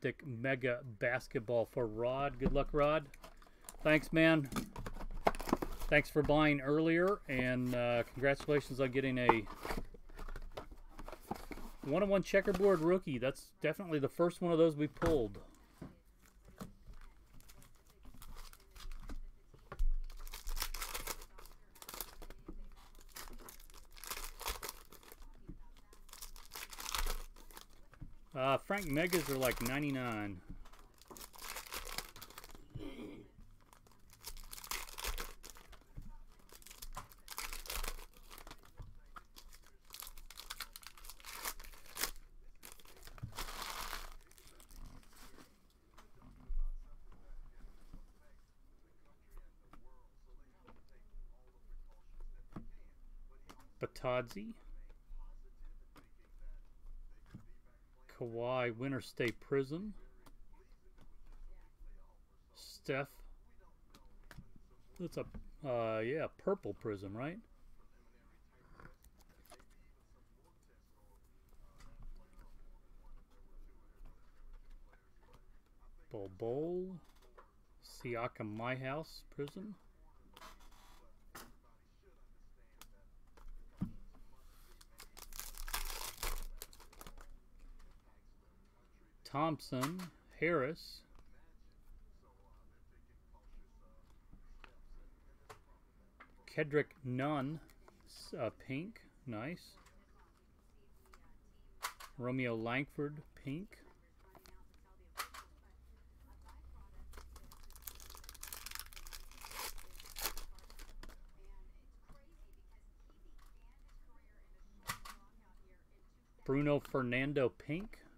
Optic Mega Basketball for Rod. Good luck, Rod. Thanks, man. Thanks for buying earlier, and congratulations on getting a one-on-one checkerboard rookie. That's definitely the first one of those we pulled. Frank Megas are like 99. Batazzi. Kauai Winter State Prizm. Steph. That's a, yeah, purple prism, right? Bobol Siaka My House Prism. Thompson, Harris, Kedrick Nunn, pink, nice. Romeo Langford, pink. Bruno Fernando, pink.